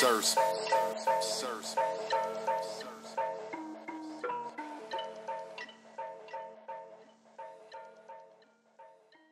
serves.